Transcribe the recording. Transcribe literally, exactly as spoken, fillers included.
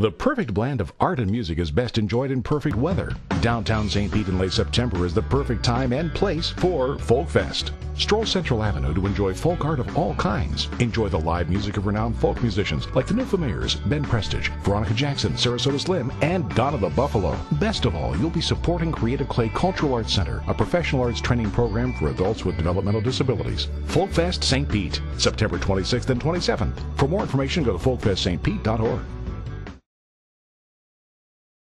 The perfect blend of art and music is best enjoyed in perfect weather. Downtown Saint Pete in late September is the perfect time and place for Folk Fest. Stroll Central Avenue to enjoy folk art of all kinds. Enjoy the live music of renowned folk musicians like the New Familiars, Ben Prestage, Veronica Jackson, Sarasota Slim, and Donna the Buffalo. Best of all, you'll be supporting Creative Clay Cultural Arts Center, a professional arts training program for adults with developmental disabilities. Folk Fest Saint Pete, September twenty-sixth and twenty-seventh. For more information, go to folk fest Saint Pete dot org.